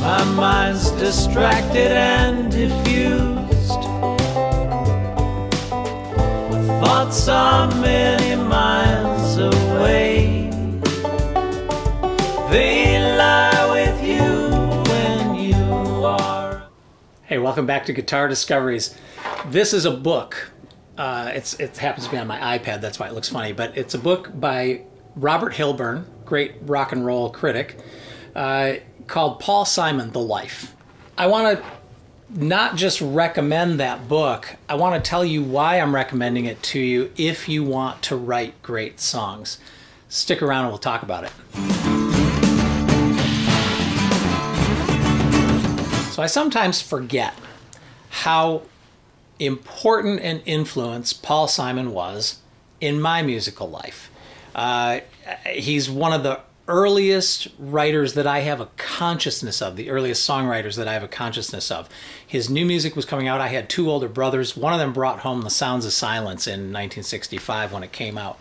My mind's distracted and diffused with thoughts are many miles away. They lie with you when you are. Hey, welcome back to Guitar Discoveries. This is a book. It happens to be on my iPad, that's why it looks funny, but it's a book by Robert Hilburn, great rock and roll critic. Called Paul Simon, The Life. I want to not just recommend that book, I want to tell you why I'm recommending it to you if you want to write great songs. Stick around and we'll talk about it. So I sometimes forget how important an influence Paul Simon was in my musical life. He's one of the earliest writers that I have a consciousness of, the earliest songwriters that I have a consciousness of. His new music was coming out. I had two older brothers. One of them brought home the Sounds of Silence in 1965 when it came out.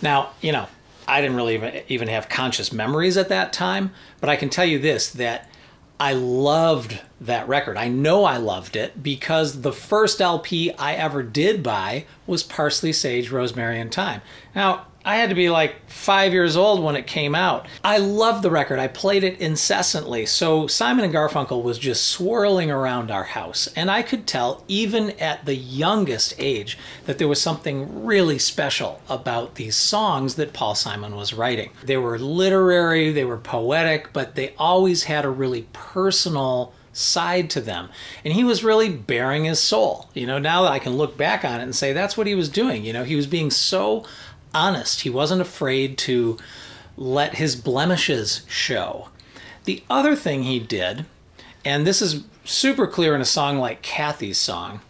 Now, you know, I didn't really even have conscious memories at that time, but I can tell you this, that I loved that record. I know I loved it because the first LP I ever did buy was Parsley, Sage, Rosemary, and Thyme. Now, I had to be like 5 years old when it came out. I loved the record. I played it incessantly. So Simon and Garfunkel was just swirling around our house. And I could tell, even at the youngest age, that there was something really special about these songs that Paul Simon was writing. They were literary, they were poetic, but they always had a really personal side to them. And he was really bearing his soul. You know, now that I can look back on it and say that's what he was doing. You know, he was being so honest. He wasn't afraid to let his blemishes show. The other thing he did, and this is super clear in a song like Kathy's Song,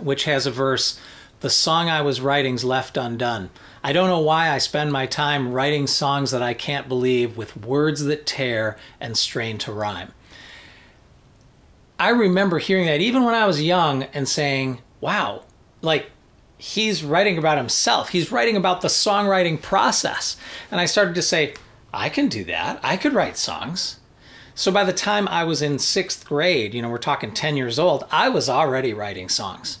which has a verse, "The song I was writing's left undone. I don't know why I spend my time writing songs that I can't believe with words that tear and strain to rhyme." I remember hearing that even when I was young and saying, wow, like, he's writing about himself. He's writing about the songwriting process. And I started to say, I can do that. I could write songs. So by the time I was in sixth grade, you know, we're talking 10 years old, I was already writing songs.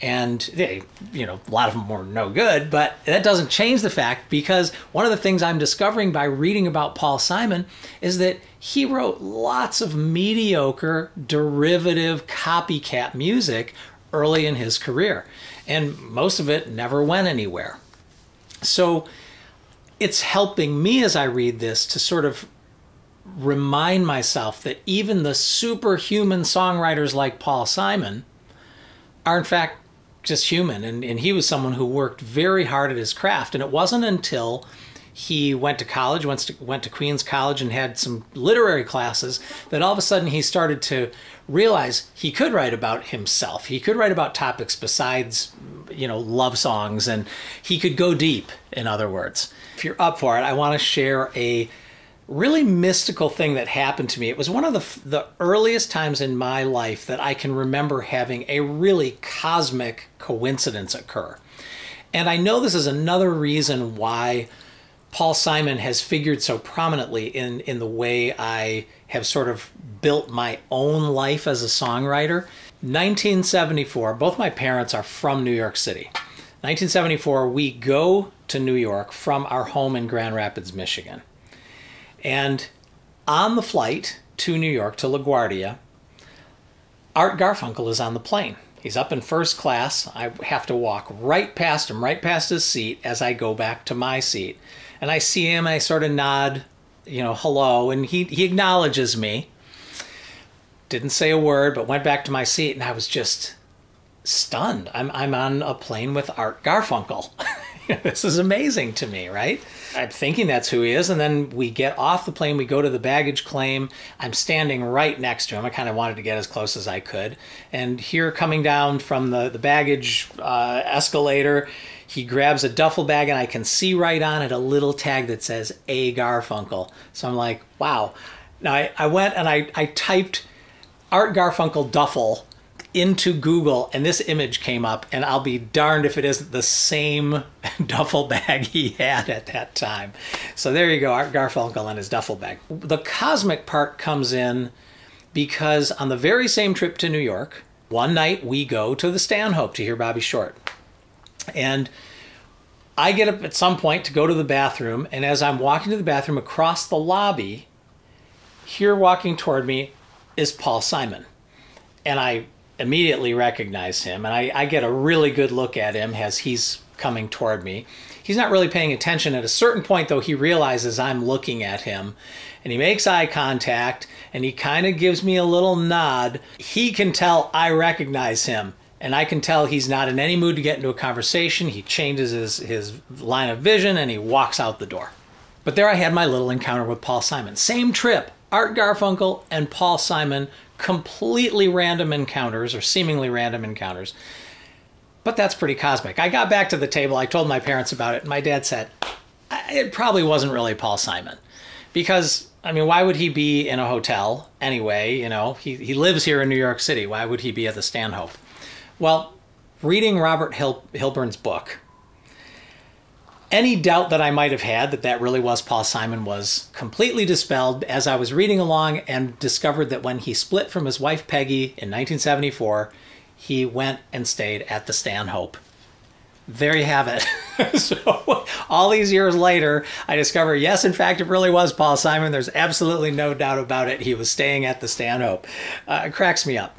And they, you know, a lot of them were no good, but that doesn't change the fact, because one of the things I'm discovering by reading about Paul Simon is that he wrote lots of mediocre, derivative, copycat music early in his career. And most of it never went anywhere. So it's helping me as I read this to sort of remind myself that even the superhuman songwriters like Paul Simon are in fact just human. And he was someone who worked very hard at his craft. And it wasn't until he went to college, went to Queen's College and had some literary classes, that all of a sudden he started to realize he could write about himself. He could write about topics besides, you know, love songs, and he could go deep, in other words. If you're up for it, I want to share a really mystical thing that happened to me. It was one of the earliest times in my life that I can remember having a really cosmic coincidence occur. And I know this is another reason why Paul Simon has figured so prominently in the way I have sort of built my own life as a songwriter. 1974, both my parents are from New York City. 1974, we go to New York from our home in Grand Rapids, Michigan. And on the flight to New York, to LaGuardia, Art Garfunkel is on the plane. He's up in first class. I have to walk right past him, right past his seat as I go back to my seat. And I see him, and I sort of nod, you know, hello, and he acknowledges me. Didn't say a word, but went back to my seat, and I was just stunned. I'm on a plane with Art Garfunkel. This is amazing to me, right? I'm thinking that's who he is, and then we get off the plane, we go to the baggage claim. I'm standing right next to him. I kind of wanted to get as close as I could. And here, coming down from the baggage escalator, he grabs a duffel bag, and I can see right on it a little tag that says A. Garfunkel. So I'm like, wow. Now I went and I typed Art Garfunkel duffel into Google and this image came up, and I'll be darned if it isn't the same duffel bag he had at that time. So there you go, Art Garfunkel and his duffel bag. The cosmic part comes in because on the very same trip to New York, one night we go to the Stanhope to hear Bobby Short. And I get up at some point to go to the bathroom, and as I'm walking to the bathroom across the lobby, here walking toward me is Paul Simon. And I immediately recognize him, and I get a really good look at him as he's coming toward me. He's not really paying attention. At a certain point, though, he realizes I'm looking at him, and he makes eye contact, and he kind of gives me a little nod. He can tell I recognize him, and I can tell he's not in any mood to get into a conversation. He changes his line of vision, and he walks out the door. But there I had my little encounter with Paul Simon. Same trip, Art Garfunkel and Paul Simon, completely random encounters, or seemingly random encounters. But that's pretty cosmic. I got back to the table, I told my parents about it, and my dad said, it probably wasn't really Paul Simon. Because, I mean, why would he be in a hotel anyway? You know, he lives here in New York City. Why would he be at the Stanhope? Well, reading Robert Hilburn's book, any doubt that I might have had that that really was Paul Simon was completely dispelled as I was reading along and discovered that when he split from his wife Peggy in 1974, he went and stayed at the Stanhope. There you have it. So all these years later, I discover, yes, in fact, it really was Paul Simon. There's absolutely no doubt about it. He was staying at the Stanhope. It cracks me up.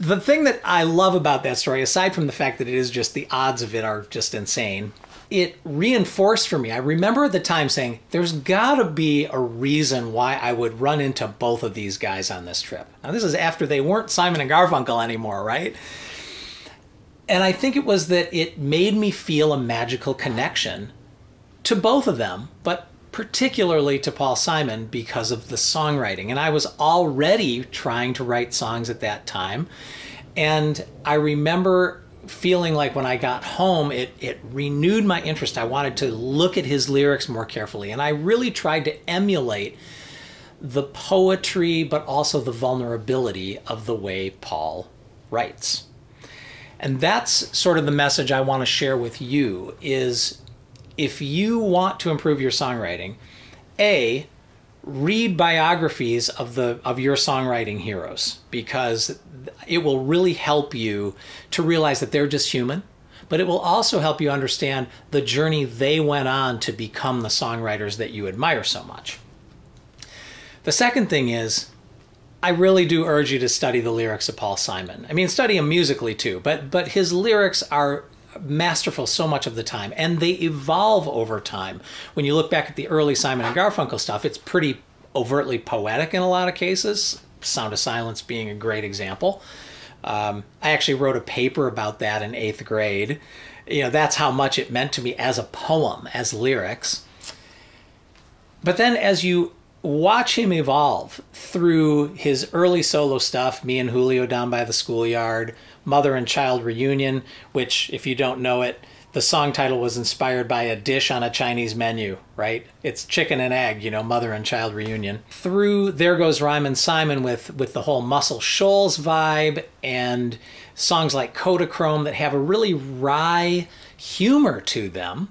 The thing that I love about that story, aside from the fact that it is just the odds of it are just insane, it reinforced for me. I remember at the time saying, there's gotta be a reason why I would run into both of these guys on this trip. Now this is after they weren't Simon and Garfunkel anymore, right? And I think it was that it made me feel a magical connection to both of them, but particularly to Paul Simon because of the songwriting. And I was already trying to write songs at that time. And I remember feeling like when I got home, it renewed my interest. I wanted to look at his lyrics more carefully. And I really tried to emulate the poetry, but also the vulnerability of the way Paul writes. And that's sort of the message I want to share with you is if you want to improve your songwriting, A, read biographies of your songwriting heroes, because it will really help you to realize that they're just human, but it will also help you understand the journey they went on to become the songwriters that you admire so much. The second thing is, I really do urge you to study the lyrics of Paul Simon. I mean, study him musically too, but his lyrics are masterful so much of the time, and they evolve over time. When you look back at the early Simon and Garfunkel stuff, it's pretty overtly poetic in a lot of cases, Sound of Silence being a great example. I actually wrote a paper about that in 8th grade. You know, that's how much it meant to me as a poem, as lyrics. But then as you watch him evolve through his early solo stuff, Me and Julio Down by the Schoolyard, Mother and Child Reunion, which, if you don't know it, the song title was inspired by a dish on a Chinese menu, right? It's chicken and egg, you know, Mother and Child Reunion. Through There Goes Rhymin' Simon with the whole Muscle Shoals vibe and songs like Kodachrome that have a really wry humor to them.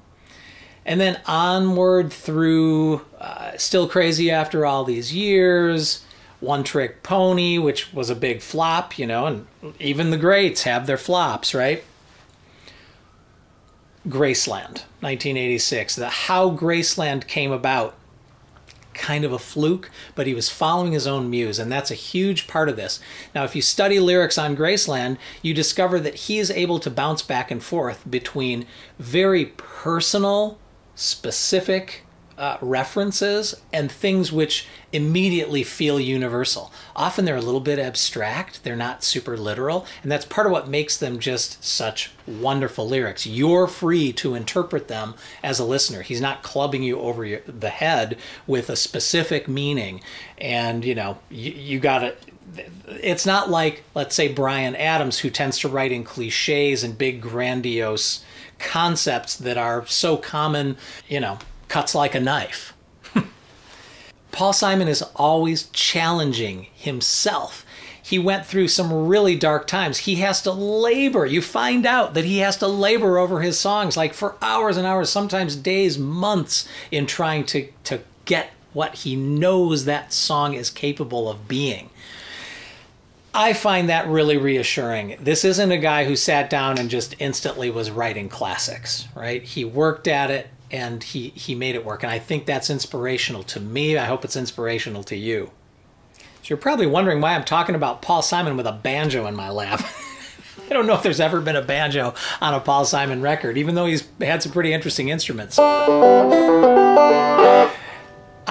And then onward through Still Crazy After All These Years, One-Trick Pony, which was a big flop, you know, and even the greats have their flops, right? Graceland, 1986. How Graceland came about, kind of a fluke, but he was following his own muse, and that's a huge part of this. Now, if you study lyrics on Graceland, you discover that he is able to bounce back and forth between very personal, specific references and things which immediately feel universal. Often they're a little bit abstract, they're not super literal, and that's part of what makes them just such wonderful lyrics. You're free to interpret them as a listener. He's not clubbing you over the head with a specific meaning, and you know, you gotta, it's not like, let's say, Brian Adams, who tends to write in cliches and big grandiose concepts that are so common, you know, cuts like a knife. Paul Simon is always challenging himself. he went through some really dark times. He has to labor. You find out that he has to labor over his songs, like for hours and hours, sometimes days, months, in trying to get what he knows that song is capable of being. I find that really reassuring. This isn't a guy who sat down and just instantly was writing classics, right? He worked at it and he made it work. And I think that's inspirational to me. I hope it's inspirational to you. So you're probably wondering why I'm talking about Paul Simon with a banjo in my lap. I don't know if there's ever been a banjo on a Paul Simon record, even though he's had some pretty interesting instruments. I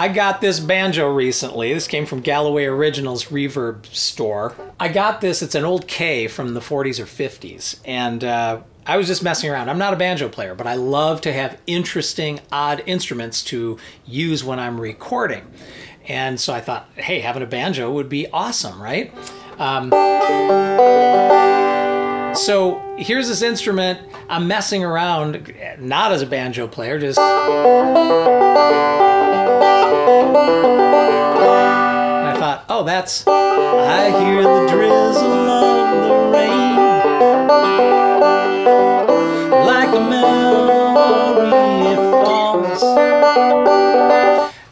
got this banjo recently. This came from Galloway Originals Reverb Store. I got this. It's an old Kay from the 40s or 50s. And I was just messing around. I'm not a banjo player, but I love to have interesting, odd instruments to use when I'm recording. And so I thought, hey, having a banjo would be awesome, right? So here's this instrument. I'm messing around, not as a banjo player, just... And I thought, oh, that's... I hear the drizzle of the rain, like a memory it falls.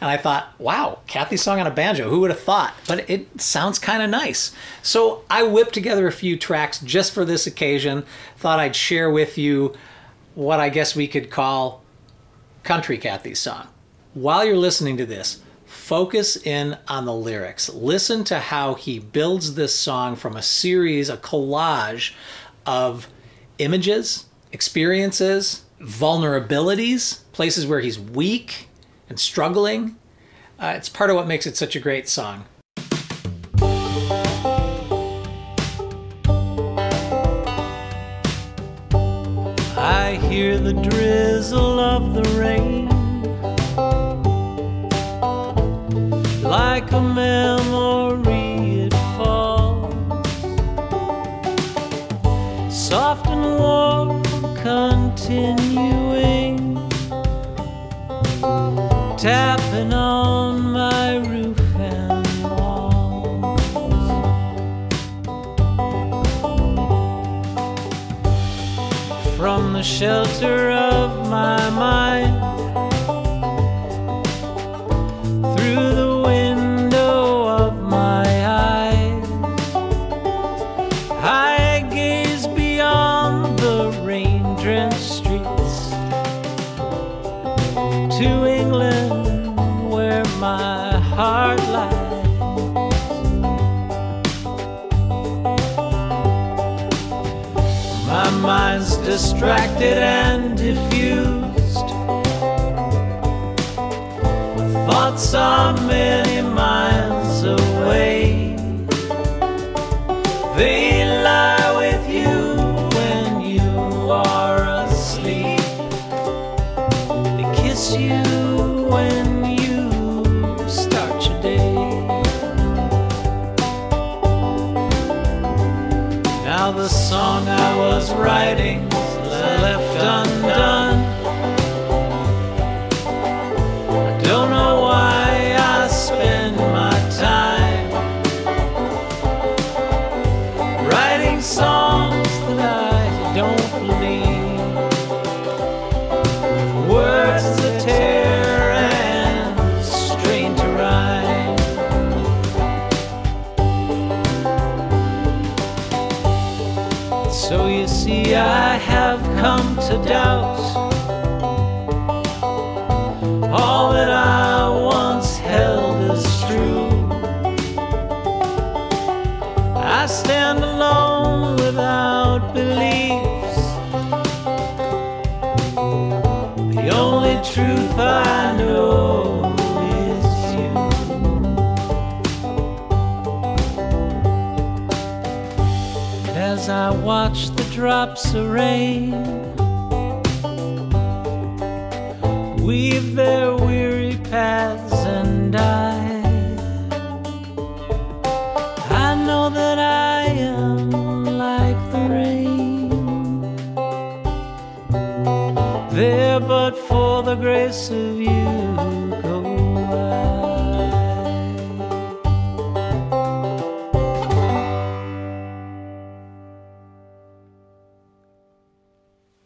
And I thought, wow, Kathy's Song on a banjo, who would have thought? But it sounds kind of nice. So I whipped together a few tracks just for this occasion. Thought I'd share with you what I guess we could call country Kathy's Song. While you're listening to this, focus in on the lyrics. Listen to how he builds this song from a series, a collage of images, experiences, vulnerabilities, places where he's weak and struggling. It's part of what makes it such a great song. I hear the drizzle of the rain, like a memory it falls, soft and warm, continuing, tapping on my roof and walls. From the shelter of my mind, through the distracted and diffused, thoughts are many miles away. They lie with you when you are asleep. They kiss you when you start your day. Now the song I was writing left undone. I don't know why I spend my time writing songs that I don't believe. Words that tear and strain to rhyme. So you see, I have come to doubt all that I once held as true. I stand alone without beliefs. The only truth I know is you. And as I watch the drops of rain weave their weary paths and I know that I am like the rain, there but for the grace of you.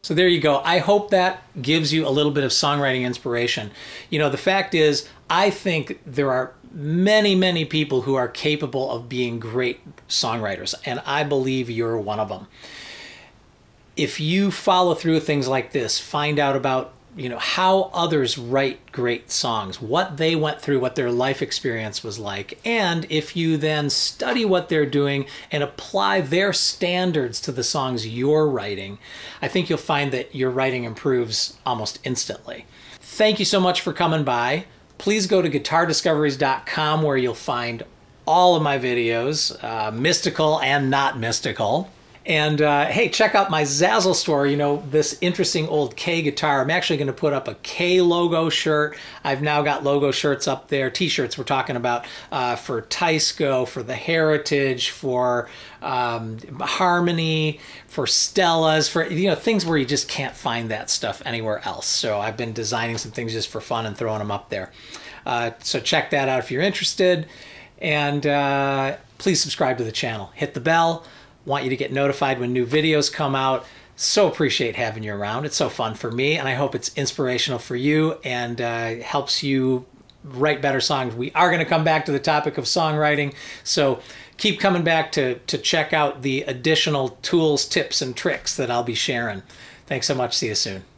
So there you go. I hope that gives you a little bit of songwriting inspiration. You know, the fact is, I think there are many, many people who are capable of being great songwriters, and I believe you're one of them. If you follow through things like this, find out about, you know, how others write great songs, what they went through, what their life experience was like, and if you then study what they're doing and apply their standards to the songs you're writing, I think you'll find that your writing improves almost instantly. Thank you so much for coming by. Please go to guitardiscoveries.com where you'll find all of my videos, mystical and not mystical. And hey, check out my Zazzle store, you know, this interesting old Kay guitar. I'm actually going to put up a Kay logo shirt. I've now got logo shirts up there, t-shirts we're talking about, for Tisco, for the Heritage, for Harmony, for Stella's, for, you know, things where you just can't find that stuff anywhere else. So I've been designing some things just for fun and throwing them up there. So check that out if you're interested. And please subscribe to the channel. Hit the bell. Want you to get notified when new videos come out. So appreciate having you around. It's so fun for me, and I hope it's inspirational for you and helps you write better songs. We are going to come back to the topic of songwriting, so keep coming back to check out the additional tools, tips, and tricks that I'll be sharing. Thanks so much. See you soon.